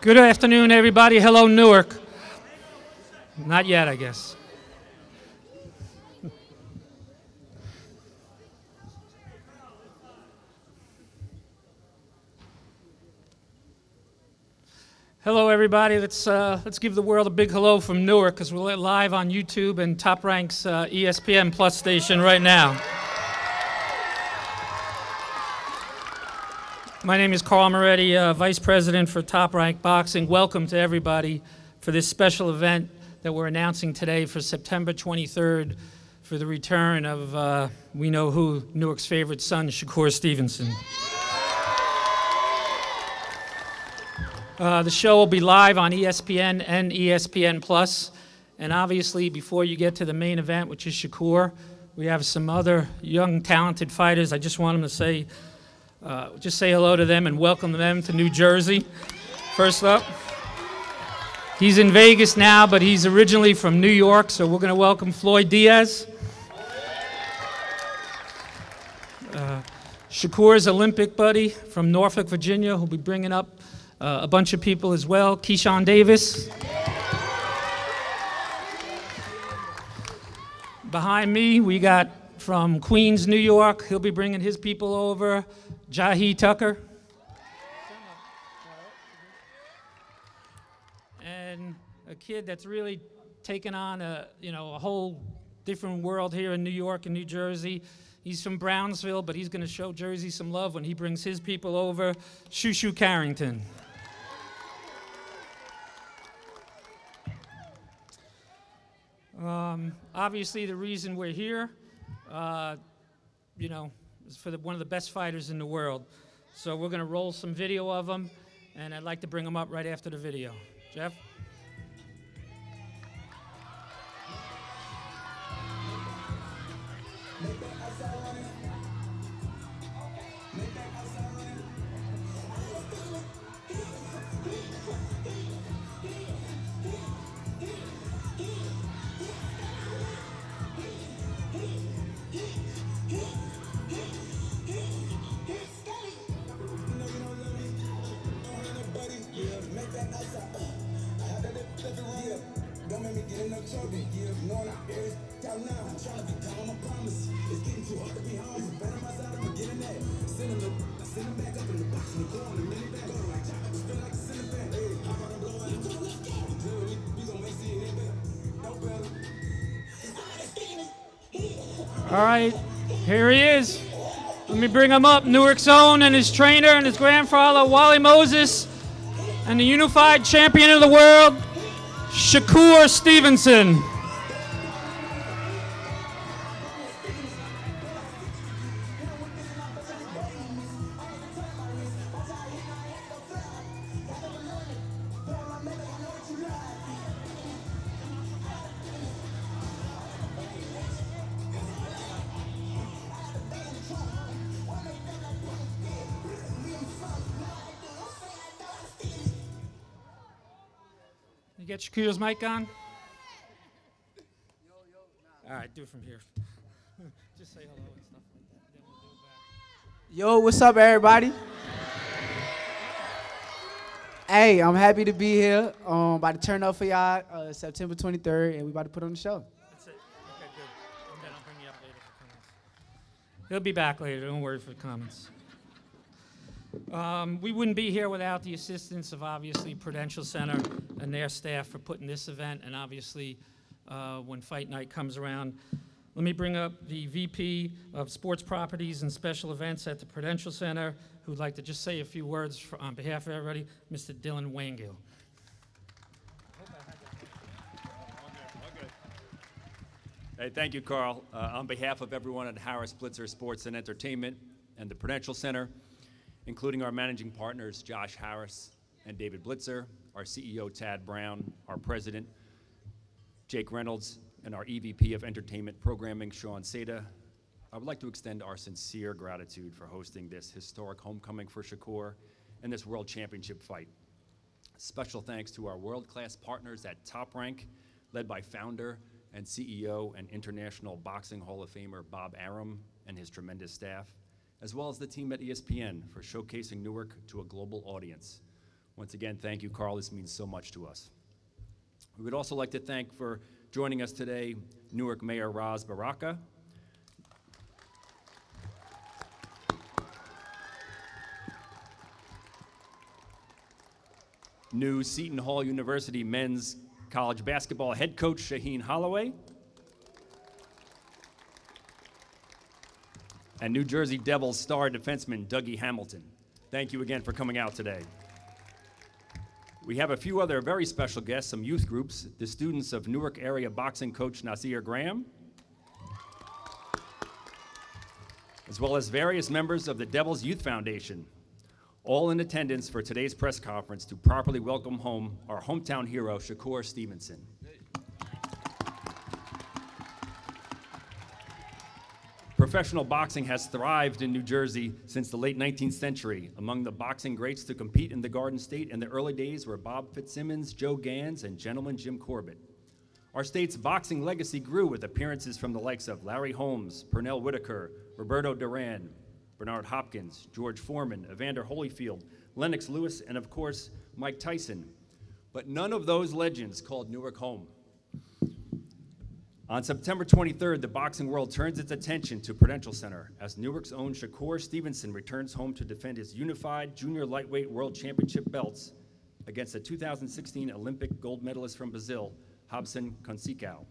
Good afternoon, everybody. Hello, Newark. Not yet, I guess. Hello, everybody. Let's give the world a big hello from Newark, because we're live on YouTube and Top Rank's ESPN Plus station right now. My name is Carl Moretti, Vice President for Top Rank Boxing. Welcome to everybody for this special event that we're announcing today for September 23rd for the return of we know who, Newark's favorite son, Shakur Stevenson. The show will be live on ESPN and ESPN Plus. And obviously, before you get to the main event, which is Shakur, we have some other young, talented fighters. I just want them to say, just say hello to them and welcome them to New Jersey. First up, he's in Vegas now, but he's originally from New York, so we're going to welcome Floyd Diaz. Shakur's Olympic buddy from Norfolk, Virginia, who'll be bringing up a bunch of people as well. Keyshawn Davis. Behind me, we got from Queens, New York. He'll be bringing his people over. Jahi Tucker. And a kid that's really taken on a whole different world here in New York and New Jersey. He's from Brownsville, but he's going to show Jersey some love when he brings his people over. Shushu Carrington. Obviously, the reason we're here, is for one of the best fighters in the world. So we're going to roll some video of him, and I'd like to bring him up right after the video. Jeff? All right, here he is. Let me bring him up. Newark's own and his trainer and his grandfather, Wally Moses, and the unified champion of the world, Shakur Stevenson. Get Shakur's mic on. All right, do it from here. Just say hello and stuff like that. Then we'll do it back. Yo, what's up, everybody? Hey, I'm happy to be here. About to turn up for y'all September 23rd, and we about to put on the show. That's it. Okay, good. And then I'll bring you up later for comments. He'll be back later. Don't worry for the comments. We wouldn't be here without the assistance of, obviously, Prudential Center and their staff for putting this event, and obviously when Fight Night comes around. Let me bring up the VP of Sports Properties and Special Events at the Prudential Center, who would like to just say a few words on behalf of everybody, Mr. Dylan Wangell. Hey, thank you, Carl. On behalf of everyone at Harris Blitzer Sports and Entertainment and the Prudential Center, including our managing partners, Josh Harris and David Blitzer, our CEO, Tad Brown, our president, Jake Reynolds, and our EVP of Entertainment Programming, Sean Seda, I would like to extend our sincere gratitude for hosting this historic homecoming for Shakur and this world championship fight. Special thanks to our world-class partners at Top Rank, led by founder and CEO and International Boxing Hall of Famer Bob Arum and his tremendous staff, as well as the team at ESPN for showcasing Newark to a global audience. Once again, thank you, Carl. This means so much to us. We would also like to thank for joining us today, Newark Mayor Ras Baraka, new Seton Hall University men's college basketball head coach Shaheen Holloway, and New Jersey Devils star defenseman Dougie Hamilton. Thank you again for coming out today. We have a few other very special guests, some youth groups, the students of Newark area boxing coach Nasir Graham, as well as various members of the Devils Youth Foundation, all in attendance for today's press conference to properly welcome home our hometown hero, Shakur Stevenson. Professional boxing has thrived in New Jersey since the late 19th century. Among the boxing greats to compete in the Garden State in the early days were Bob Fitzsimmons, Joe Gans, and gentleman Jim Corbett. Our state's boxing legacy grew with appearances from the likes of Larry Holmes, Pernell Whitaker, Roberto Duran, Bernard Hopkins, George Foreman, Evander Holyfield, Lennox Lewis, and of course, Mike Tyson. But none of those legends called Newark home. On September 23rd, the boxing world turns its attention to Prudential Center as Newark's own Shakur Stevenson returns home to defend his unified junior lightweight world championship belts against the 2016 Olympic gold medalist from Brazil, Robson Conceição.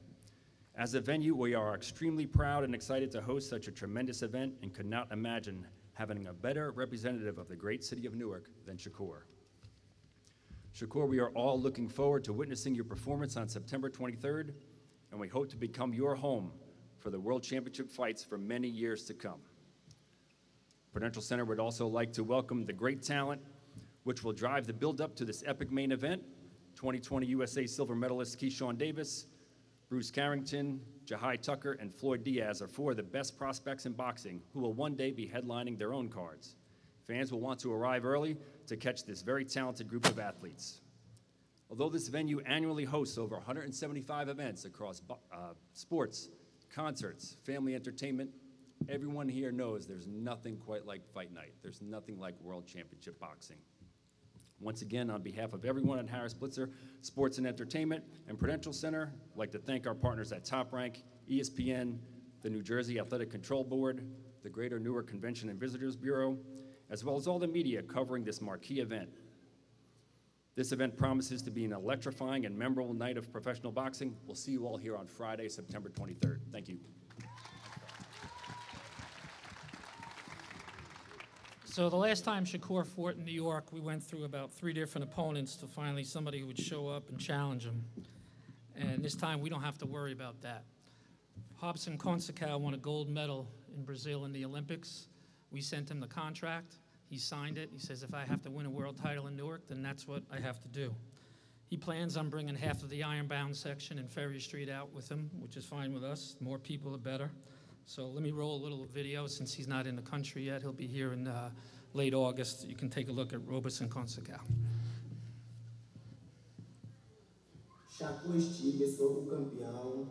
As a venue, we are extremely proud and excited to host such a tremendous event and could not imagine having a better representative of the great city of Newark than Shakur. Shakur, we are all looking forward to witnessing your performance on September 23rd, and we hope to become your home for the World Championship fights for many years to come. Prudential Center would also like to welcome the great talent which will drive the build-up to this epic main event, 2020 USA silver medalist Keyshawn Davis, Bruce Carrington, Jahi Tucker, and Floyd Diaz are four of the best prospects in boxing who will one day be headlining their own cards. Fans will want to arrive early to catch this very talented group of athletes. Although this venue annually hosts over 175 events across sports, concerts, family entertainment, everyone here knows there's nothing quite like fight night. There's nothing like World Championship boxing. Once again, on behalf of everyone at Harris Blitzer Sports and Entertainment and Prudential Center, I'd like to thank our partners at Top Rank, ESPN, the New Jersey Athletic Control Board, the Greater Newark Convention and Visitors Bureau, as well as all the media covering this marquee event. This event promises to be an electrifying and memorable night of professional boxing. We'll see you all here on Friday, September 23rd. Thank you. So the last time Shakur fought in New York, we went through about 3 different opponents to finally somebody who would show up and challenge him. And this time, we don't have to worry about that. Robson Conceição won a gold medal in Brazil in the Olympics. We sent him the contract. He signed it. He says, if I have to win a world title in Newark, then that's what I have to do. He plans on bringing half of the Ironbound section and Ferry Street out with him, which is fine with us. The more people, the better. So let me roll a little video since he's not in the country yet. He'll be here in late August. You can take a look at Robson Conceição. Shakur Stevenson, o campeão,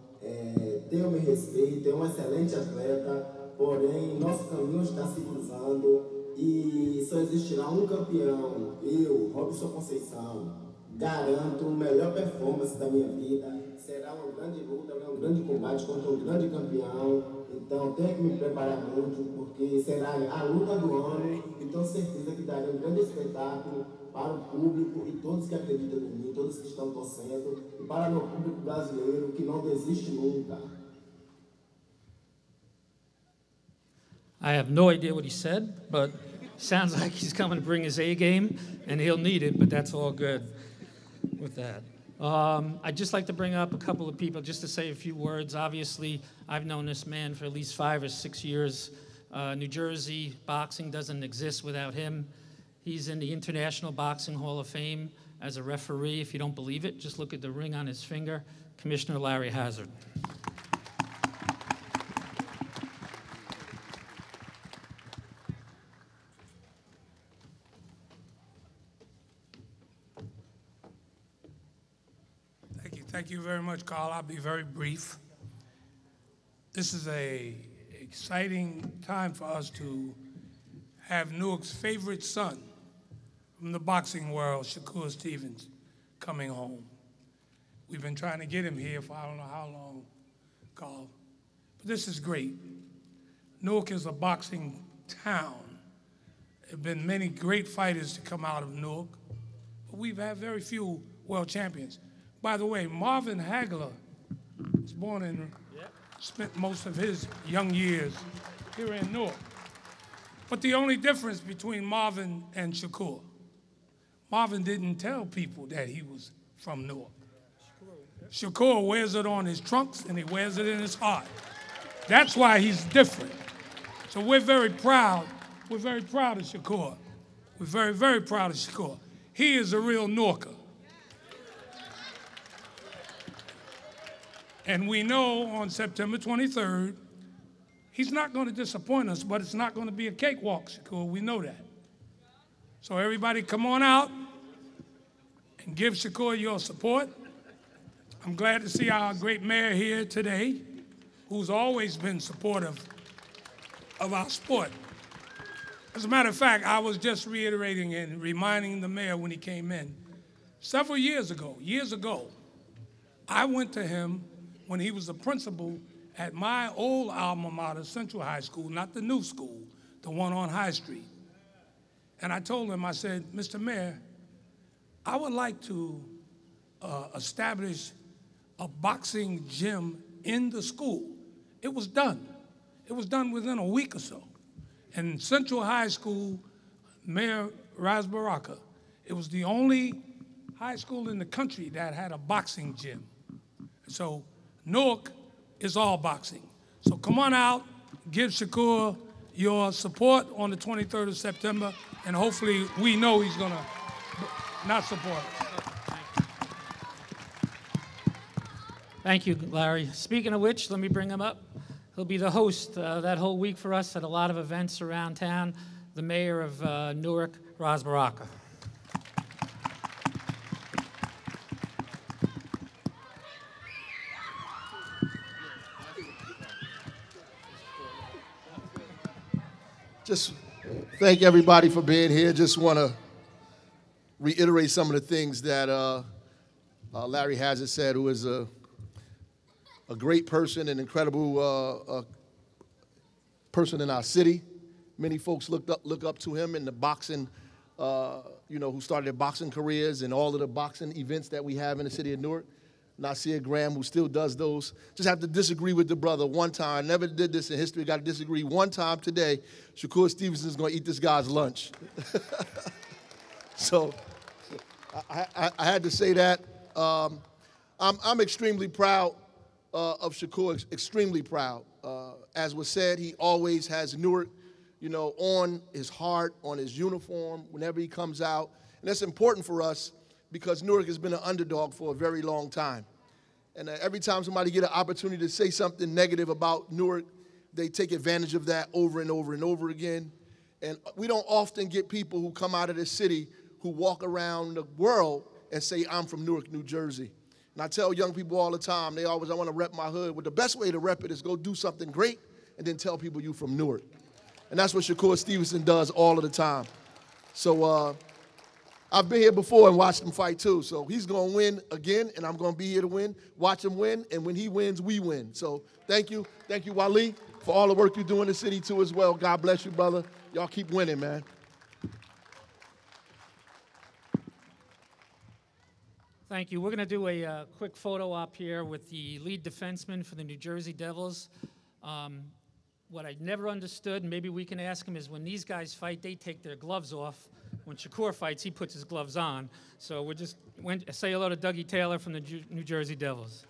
tem o meu respeito, é excelente atleta, porém nosso caminho está se cruzando e só existirá campeão. Eu, Robson Conceição, garanto a melhor performance da minha vida. Será uma grande luta, grande combate contra grande campeão. Então, tenho que me preparar muito, porque será a luta do ano, e tenho certeza que dará grande espetáculo para o público e todos que acreditam em mim, todos que estão torcendo, e para o público brasileiro que não desiste nunca. I have no idea what he said, but sounds like he's coming to bring his A game, and he'll need it, but that's all good with that. I'd just like to bring up a couple of people just to say a few words. Obviously, I've known this man for at least 5 or 6 years. New Jersey boxing doesn't exist without him. He's in the International Boxing Hall of Fame as a referee. If you don't believe it, just look at the ring on his finger. Commissioner Larry Hazzard. Thank you very much, Carl. I'll be very brief. This is an exciting time for us to have Newark's favorite son from the boxing world, Shakur Stevenson, coming home. We've been trying to get him here for I don't know how long, Carl. But this is great. Newark is a boxing town. There have been many great fighters to come out of Newark, but we've had very few world champions. By the way, Marvin Hagler was born in, spent most of his young years here in Newark. But the only difference between Marvin and Shakur, Marvin didn't tell people that he was from Newark. Shakur wears it on his trunks and he wears it in his heart. That's why he's different. So we're very proud. We're very proud of Shakur. We're very, very proud of Shakur. He is a real Newarker. And we know on September 23rd, he's not going to disappoint us, but it's not going to be a cakewalk, Shakur. We know that. So everybody come on out and give Shakur your support. I'm glad to see our great mayor here today, who's always been supportive of our sport. As a matter of fact, I was just reiterating and reminding the mayor when he came in. Several years ago, I went to him when he was a principal at my old alma mater, Central High School, not the new school, the one on High Street. And I told him, I said, Mr. Mayor, I would like to establish a boxing gym in the school. It was done. It was done within a week or so. And Central High School, Mayor Ras Baraka, it was the only high school in the country that had a boxing gym. So Newark is all boxing. So come on out, give Shakur your support on the 23rd of September, and hopefully we know he's gonna not support us. Thank you, Larry. Speaking of which, let me bring him up. He'll be the host that whole week for us at a lot of events around town, the mayor of Newark, Ras Baraka. Just thank everybody for being here. Just want to reiterate some of the things that Larry Hazzard said, who is a great person, an incredible person in our city. Many folks look up to him in the boxing, you know, who started their boxing careers and all of the boxing events that we have in the city of Newark. Nasir Graham, who still does those. Just have to disagree with the brother one time. Never did this in history, got to disagree one time today. Shakur Stevenson is gonna eat this guy's lunch. So I had to say that. I'm extremely proud of Shakur, extremely proud. As was said, he always has Newark, you know, on his heart, on his uniform, whenever he comes out. And that's important for us because Newark has been an underdog for a very long time. And every time somebody gets an opportunity to say something negative about Newark, they take advantage of that over and over and over again. And we don't often get people who come out of this city who walk around the world and say, I'm from Newark, New Jersey. And I tell young people all the time, they always, I want to rep my hood. Well, the best way to rep it is go do something great and then tell people you from Newark. And that's what Shakur Stevenson does all of the time. So I've been here before and watched him fight too. So he's going to win again, and I'm going to be here to win. Watch him win, and when he wins, we win. So thank you. Thank you, Wally, for all the work you do in the city too as well. God bless you, brother. Y'all keep winning, man. Thank you. We're going to do a quick photo op here with the lead defenseman for the New Jersey Devils. What I never understood, maybe we can ask him, is when these guys fight, they take their gloves off. When Shakur fights, he puts his gloves on. So we'll just say hello to Dougie Taylor from the New Jersey Devils.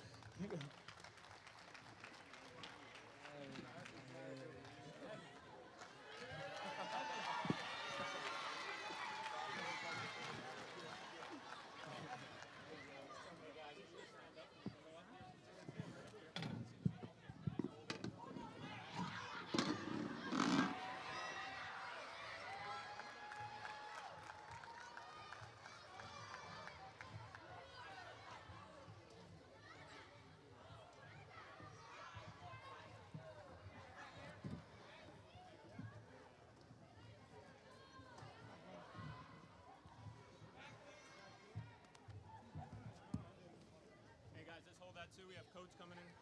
too. We have Coach coming in. I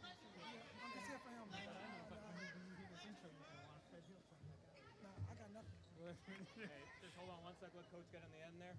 got nothing. Hey, just hold on one sec. Let Coach get on the end there.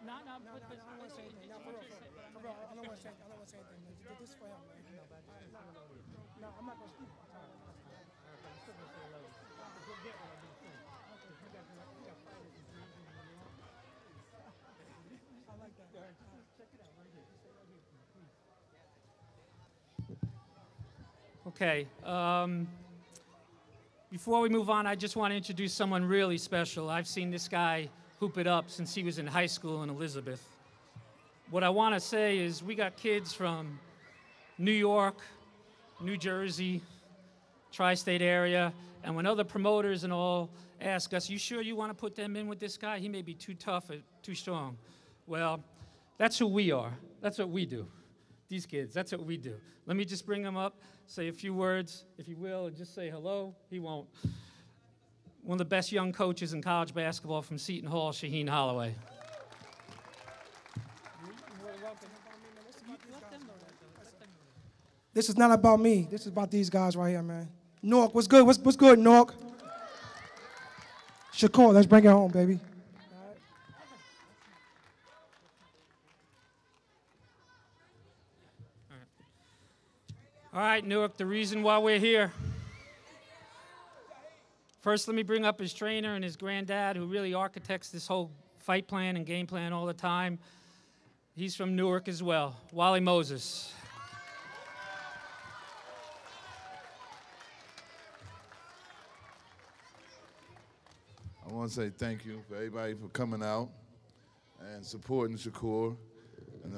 No, I don't want to say anything. Do this for him, man. No, I'm not going to speak. I like that. Check it out right here. Okay. Before we move on, I just want to introduce someone really special. I've seen this guy hoop it up since he was in high school in Elizabeth. What I want to say is we got kids from New York, New Jersey, tri-state area, and when other promoters and all ask us, you sure you want to put them in with this guy? He may be too tough or too strong. Well, that's who we are. That's what we do. These kids, that's what we do. Let me just bring them up, say a few words, if you will, and just say hello. He won't. One of the best young coaches in college basketball from Seton Hall, Shaheen Holloway. This is not about me. This is about these guys right here, man. Newark, what's good? What's good, Newark? Shakur, let's bring it home, baby. All right, Newark, the reason why we're here. First, let me bring up his trainer and his granddad, who really architects this whole fight plan and game plan all the time. He's from Newark as well, Wally Moses. I want to say thank you for everybody for coming out and supporting Shakur. And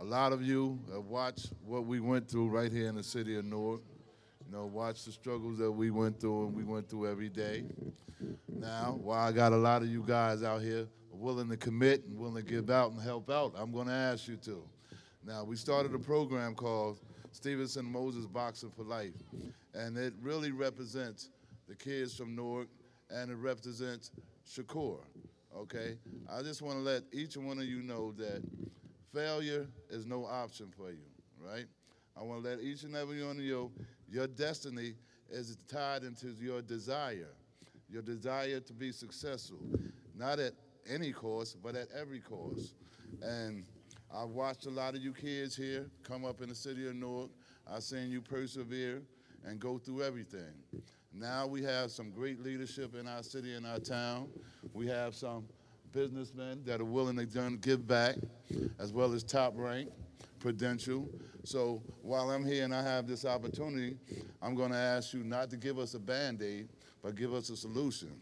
a lot of you have watched what we went through right here in the city of Newark. You know, watch the struggles that we went through and we went through every day. Now, while I got a lot of you guys out here willing to commit and willing to give out and help out, I'm going to ask you to. Now, we started a program called Stevenson Moses Boxing for Life, and it really represents the kids from Newark and it represents Shakur, okay? I just want to let each one of you know that failure is no option for you, right? I want to let each and every one of you, your destiny is tied into your desire to be successful, not at any cost, but at every cost. And I've watched a lot of you kids here come up in the city of Newark. I've seen you persevere and go through everything. Now we have some great leadership in our city and our town. We have some businessmen that are willing to give back, as well as Top Rank, Prudential. So while I'm here and I have this opportunity, I'm going to ask you not to give us a Band-Aid, but give us a solution.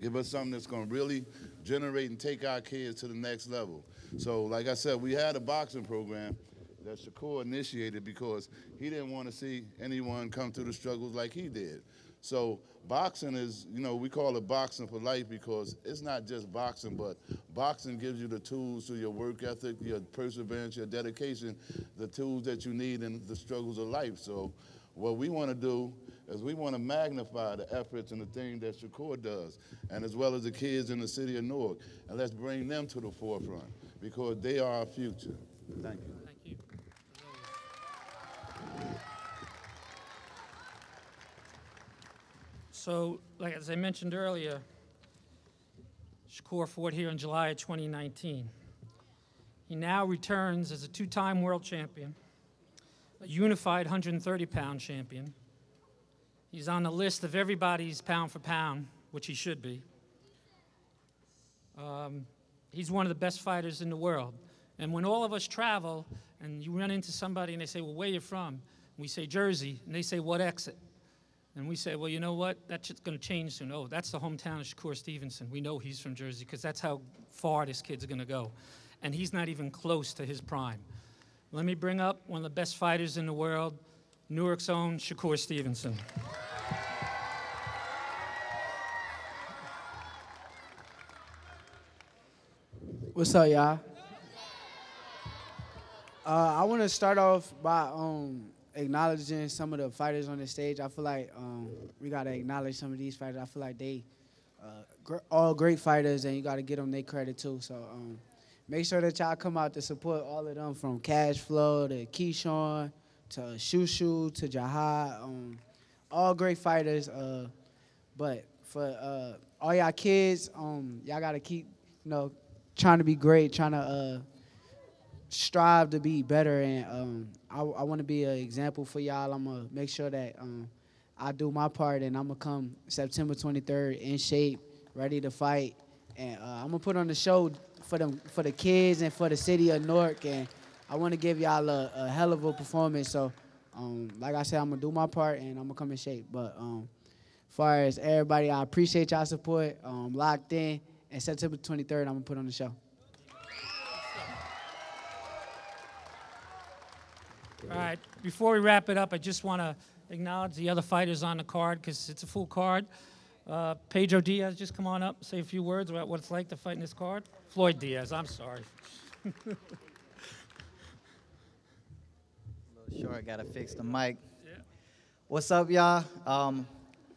Give us something that's going to really generate and take our kids to the next level. So like I said, we had a boxing program that Shakur initiated because he didn't want to see anyone come through the struggles like he did. So boxing is, you know, we call it boxing for life because it's not just boxing, but boxing gives you the tools to your work ethic, your perseverance, your dedication, the tools that you need in the struggles of life. So what we want to do is we want to magnify the efforts and the thing that Shakur does, and as well as the kids in the city of Newark, and let's bring them to the forefront because they are our future. Thank you. Thank you. So, like as I mentioned earlier, Shakur fought here in July of 2019. He now returns as a two-time world champion, a unified 130-pound champion. He's on the list of everybody's pound for pound, which he should be. He's one of the best fighters in the world. And when all of us travel and you run into somebody and they say, well, where are you from? We say, Jersey. And they say, what exit? And we say, well, you know what? That shit's going to change soon. Oh, that's the hometown of Shakur Stevenson. We know he's from Jersey because that's how far this kid's going to go. And he's not even close to his prime. Let me bring up one of the best fighters in the world, Newark's own Shakur Stevenson. What's up, y'all? I want to start off by acknowledging some of the fighters on the stage. I feel like we got to acknowledge some of these fighters. I feel like they all great fighters, and you got to give them their credit, too. So make sure that y'all come out to support all of them, from Cash Flow to Keyshawn to Shushu to Jahi. All great fighters. But for all y'all kids, y'all got to keep, you know, trying to be great, trying to strive to be better, and I want to be an example for y'all. I'm going to make sure that I do my part, and I'm going to come September 23rd in shape, ready to fight, and I'm going to put on the show for them, for the kids and for the city of Newark, and I want to give y'all a hell of a performance. So, like I said, I'm going to do my part, and I'm going to come in shape. But as far as everybody, I appreciate y'all support. Locked in. And September 23rd, I'm going to put on the show. All right, before we wrap it up, I just want to acknowledge the other fighters on the card because it's a full card. Pedro Diaz, just come on up, say a few words about what it's like to fight in this card. Floyd Diaz, I'm sorry. I'm a little short, got to fix the mic. Yeah. What's up, y'all?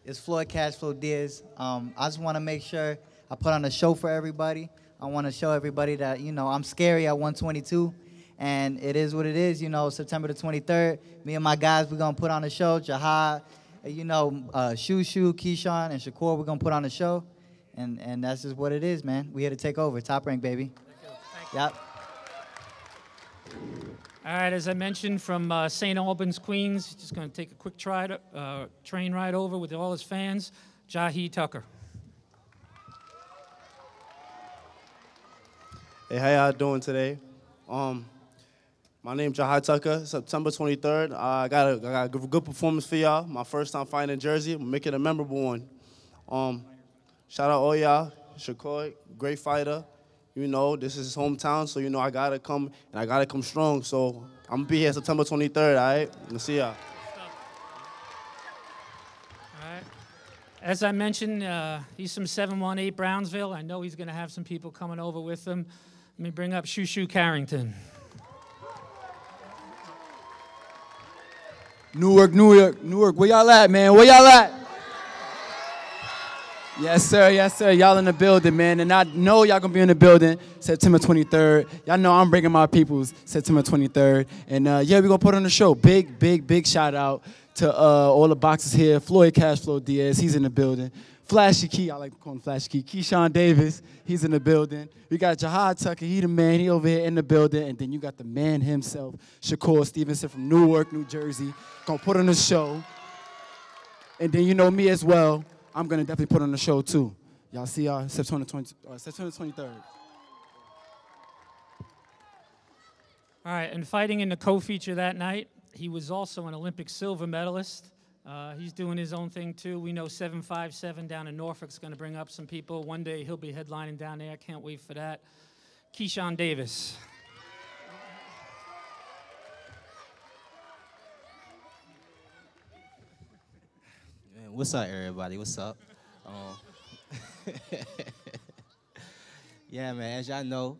It's Floyd Cashflow Diaz. I just want to make sure I put on a show for everybody. I want to show everybody that, you know, I'm scary at 122, and it is what it is. You know, September the 23rd, me and my guys, we're going to put on a show. Jahi, you know, Shushu, Keyshawn, and Shakur, we're going to put on a show, and that's just what it is, man. We're here to take over. Top Rank, baby. Thank you. Yep. All right, as I mentioned, from St. Albans, Queens, just going to take a quick train ride over with all his fans, Jahi Tucker. Hey, how y'all doing today? My name's Jahi Tucker. September 23rd. I got a good performance for y'all. My first time fighting in Jersey. Make it a memorable one. Shout out all y'all. Shakur, great fighter. You know, this is his hometown, so you know I gotta come and I gotta come strong. So I'm gonna be here September 23rd. All right, let's see y'all. As I mentioned, he's from 718 Brownsville. I know he's going to have some people coming over with him. Let me bring up Shushu Carrington. Newark, Newark, Newark. Where y'all at, man? Where y'all at? Yes, sir. Yes, sir. Y'all in the building, man. And I know y'all going to be in the building September 23rd. Y'all know I'm bringing my peoples September 23rd. And, yeah, we're going to put on the show. Big, big, big shout out to all the boxers here. Floyd Cashflow Diaz, he's in the building. Flashy Key, I like calling him Flashy Key. Keyshawn Davis, he's in the building. We got Jahi Tucker, he the man, he over here in the building. And then you got the man himself, Shakur Stevenson from Newark, New Jersey, gonna put on the show. And then you know me as well, I'm gonna definitely put on the show too. Y'all see y'all September 23rd. All right, and fighting in the co-feature that night, he was also an Olympic silver medalist. He's doing his own thing, too. We know 757 down in Norfolk's going to bring up some people. One day he'll be headlining down there. I can't wait for that. Keyshawn Davis. Man, what's up, everybody? What's up? Yeah, man, as y'all know,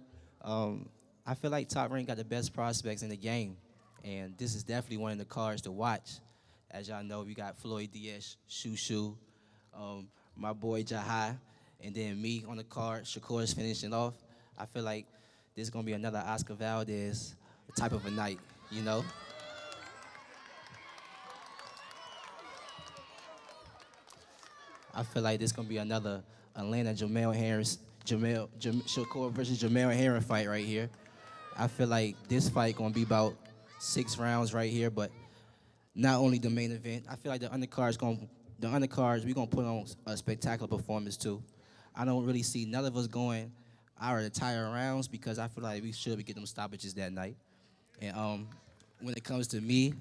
I feel like Top Rank got the best prospects in the game. And this is definitely one of the cards to watch. As y'all know, we got Floyd Diaz, Shushu, my boy Jahi, and then me on the card. Shakur is finishing off. I feel like this is going to be another Oscar Valdez type of a night, you know? I feel like this is going to be another Atlanta Jamel Harris Shakur versus Jamel Herron fight right here. I feel like this fight gonna be about 6 rounds right here, but not only the main event. I feel like we're gonna put on a spectacular performance too. I don't really see none of us going our entire rounds because I feel like we should be getting them stoppages that night. And when it comes to me,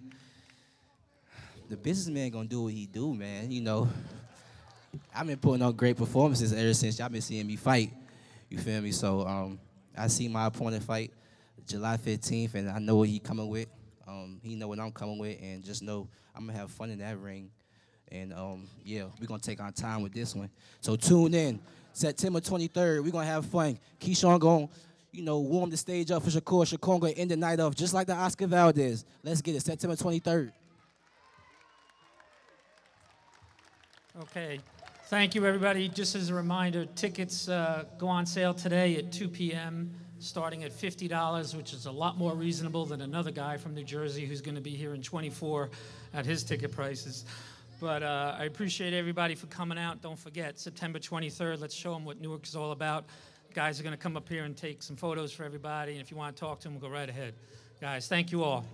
the businessman gonna do what he do, man. You know, I've been putting on great performances ever since y'all been seeing me fight. You feel me? So I see my opponent fight July 15th, and I know what he coming with. He know what I'm coming with, and just know I'm gonna have fun in that ring. And yeah, we're gonna take our time with this one. So tune in, September 23rd. We're gonna have fun. Keyshawn gonna, you know, warm the stage up for Shakur. Shakur gonna end the night off just like the Oscar Valdez. Let's get it, September 23rd. Okay, thank you everybody. Just as a reminder, tickets go on sale today at 2 p.m. starting at $50, which is a lot more reasonable than another guy from New Jersey who's gonna be here in 24 at his ticket prices. But I appreciate everybody for coming out. Don't forget, September 23rd, let's show them what Newark is all about. Guys are gonna come up here and take some photos for everybody, and if you wanna talk to them, go right ahead. Guys, thank you all.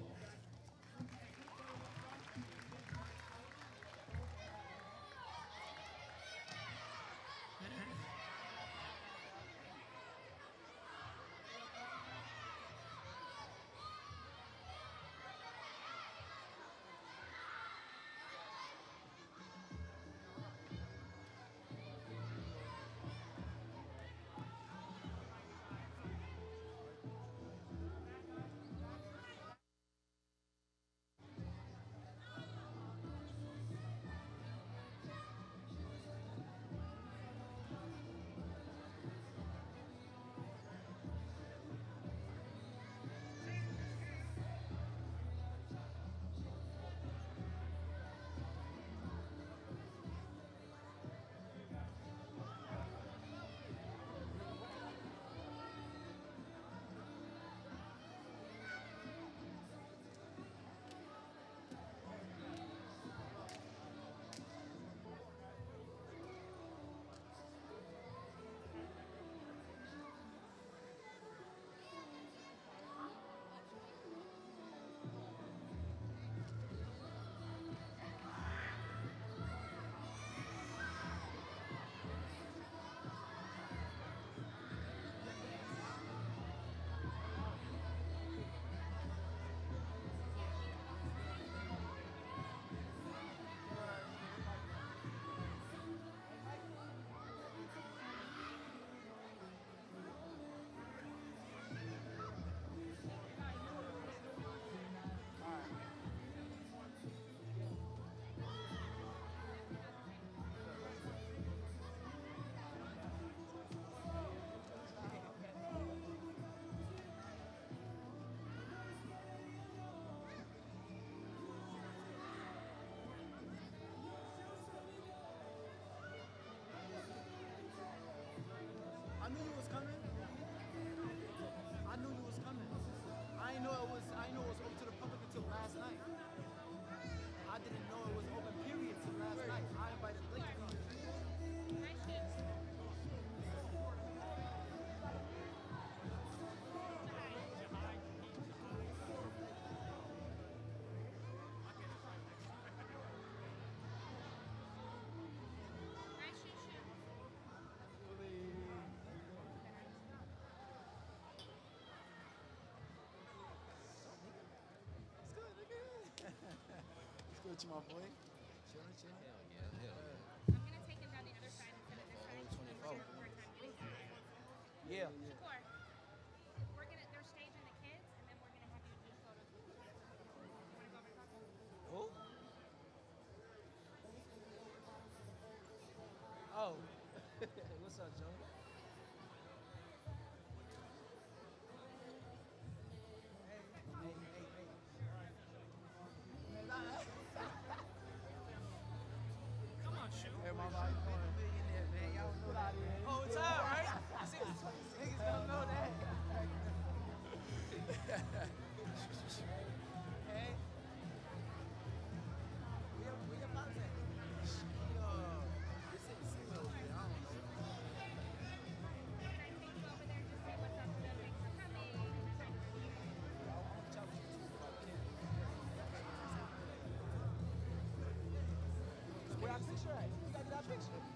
To my boy. Hell yeah. I'm gonna take him down the other side instead of this side. Yeah. Shakur, they're staging the kids, and then we're gonna have you do photos with them. You wanna go over and talk to them? Oh. Oh. What's up, Joe? I'll fix it right. You got that picture.